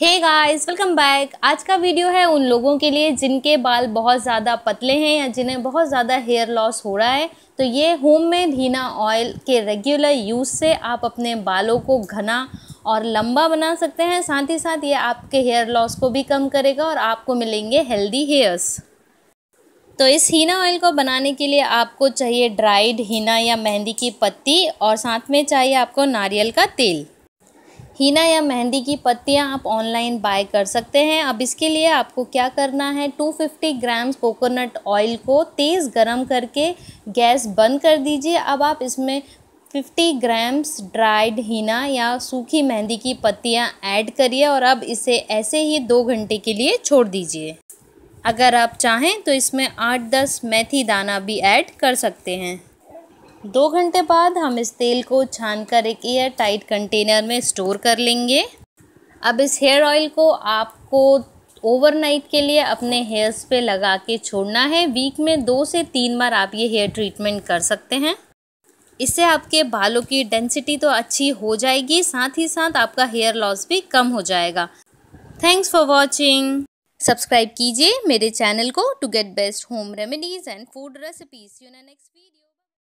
Hey guys welcome back. आज का video है उन लोगों के लिए जिनके बाल बहुत ज़्यादा पतले हैं या जिन्हें बहुत ज़्यादा हेयर लॉस हो रहा है। तो ये होम मेड हीना ऑयल के रेगुलर यूज़ से आप अपने बालों को घना और लंबा बना सकते हैं। साथ ही साथ ये आपके हेयर लॉस को भी कम करेगा और आपको मिलेंगे हेल्दी हेयर्स। तो इस हीना ऑयल को बनाने के लिए आपको चाहिए ड्राइड हीना या मेहंदी की पत्ती और साथ में चाहिए आपको नारियल का तेल। हीना या मेहंदी की पत्तियां आप ऑनलाइन बाय कर सकते हैं। अब इसके लिए आपको क्या करना है, 250 ग्राम्स कोकोनट ऑयल को तेज़ गरम करके गैस बंद कर दीजिए। अब आप इसमें 50 ग्राम्स ड्राइड हीना या सूखी मेहंदी की पत्तियां ऐड करिए और अब इसे ऐसे ही 2 घंटे के लिए छोड़ दीजिए। अगर आप चाहें तो इसमें 8-10 मेथी दाना भी ऐड कर सकते हैं। 2 घंटे बाद हम इस तेल को छानकर एक एयर टाइट कंटेनर में स्टोर कर लेंगे। अब इस हेयर ऑयल को आपको ओवरनाइट के लिए अपने हेयर्स पे लगा के छोड़ना है। वीक में 2 से 3 बार आप ये हेयर ट्रीटमेंट कर सकते हैं। इससे आपके बालों की डेंसिटी तो अच्छी हो जाएगी, साथ ही साथ आपका हेयर लॉस भी कम हो जाएगा। Thanks for watching. सब्सक्राइब कीजिए मेरे चैनल को to get best home remedies and food recipes.